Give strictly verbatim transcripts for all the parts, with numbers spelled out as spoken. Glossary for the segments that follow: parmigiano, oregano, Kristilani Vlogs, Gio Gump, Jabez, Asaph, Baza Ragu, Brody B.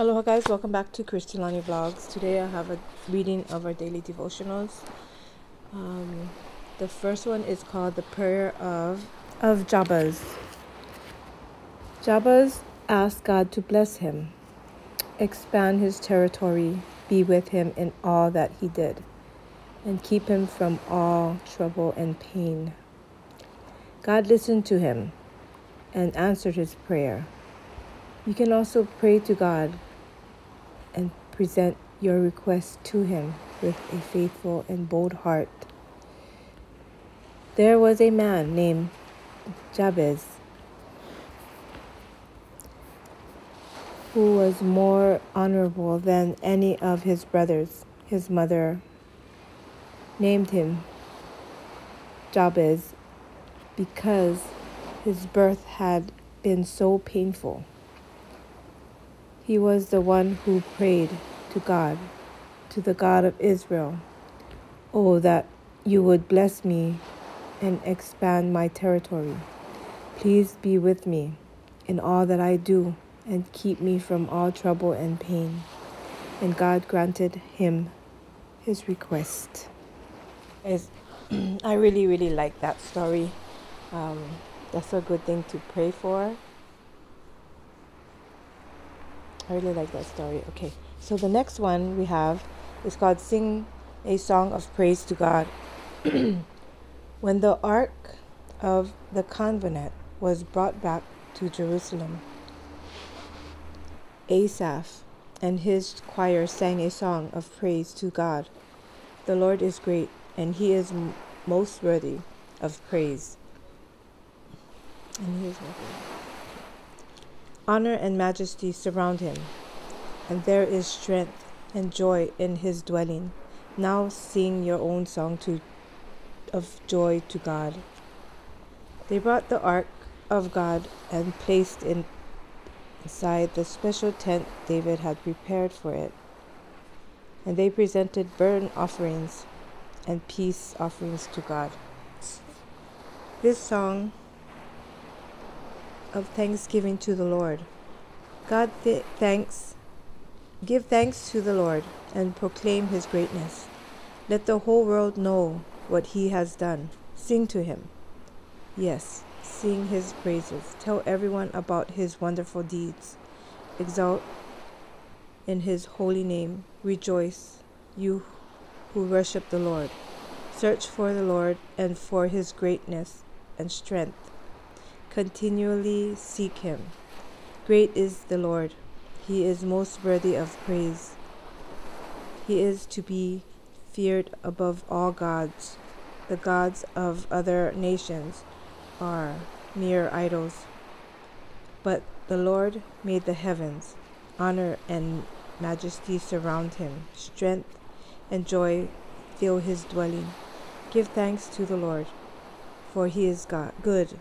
Aloha guys, welcome back to Kristilani Vlogs. Today I have a reading of our daily devotionals. Um, the first one is called the prayer of, of Jabez. Jabez asked God to bless him, expand his territory, be with him in all that he did, and keep him from all trouble and pain. God listened to him and answered his prayer. You can also pray to God and present your request to him with a faithful and bold heart. There was a man named Jabez who was more honorable than any of his brothers. His mother named him Jabez because his birth had been so painful. He was the one who prayed to God, to the God of Israel, "Oh, that you would bless me and expand my territory. Please be with me in all that I do and keep me from all trouble and pain." And God granted him his request. I really, really like that story. Um, that's a good thing to pray for. I really like that story. Okay, so the next one we have is called Sing a Song of Praise to God. When the Ark of the Covenant was brought back to Jerusalem, Asaph and his choir sang a song of praise to God. The Lord is great, and he is most worthy of praise. And he is worthy. Honor and majesty surround him, and there is strength and joy in his dwelling. Now sing your own song to, of joy to God. They brought the ark of God and placed it inside the special tent David had prepared for it. And they presented burnt offerings and peace offerings to God. This song of thanksgiving to the Lord. God th thanks, give thanks to the Lord and proclaim his greatness. Let the whole world know what he has done. Sing to him. Yes, sing his praises. Tell everyone about his wonderful deeds. Exalt in his holy name. Rejoice, you who worship the Lord. Search for the Lord and for his greatness and strength. Continually seek him. Great is the Lord. He is most worthy of praise. He is to be feared above all gods. The gods of other nations are mere idols. But the Lord made the heavens. Honor and majesty surround him. Strength and joy fill his dwelling. Give thanks to the Lord, for he is God, good.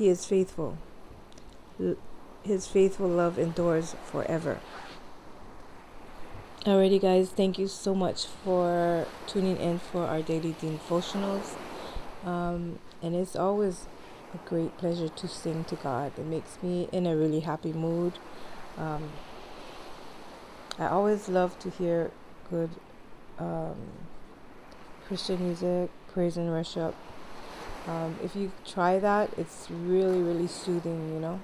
He is faithful. His faithful love endures forever. Alrighty guys, thank you so much for tuning in for our daily devotionals. Um, and it's always a great pleasure to sing to God. It makes me in a really happy mood. Um, I always love to hear good um, Christian music, praise and worship. Um, if you try that, it's really, really soothing, you know.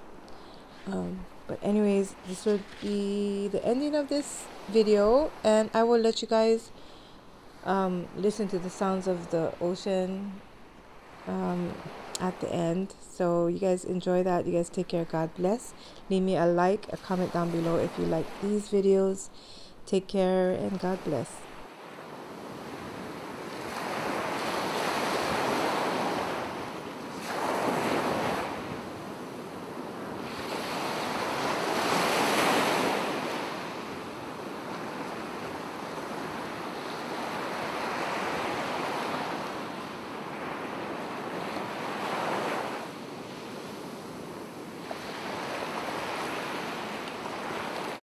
Um, but anyways, this would be the ending of this video, and I will let you guys um, listen to the sounds of the ocean um, at the end. So you guys enjoy that. You guys take care. God bless. Leave me a like, a comment down below if you like these videos. Take care, and God bless.